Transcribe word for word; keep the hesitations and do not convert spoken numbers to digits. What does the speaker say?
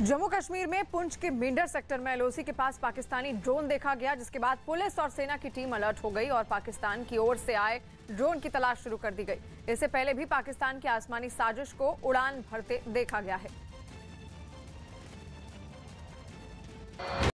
जम्मू कश्मीर में पुंछ के भिंडर सेक्टर में एल ओ सी के पास पाकिस्तानी ड्रोन देखा गया, जिसके बाद पुलिस और सेना की टीम अलर्ट हो गई और पाकिस्तान की ओर से आए ड्रोन की तलाश शुरू कर दी गई। इससे पहले भी पाकिस्तान की आसमानी साजिश को उड़ान भरते देखा गया है।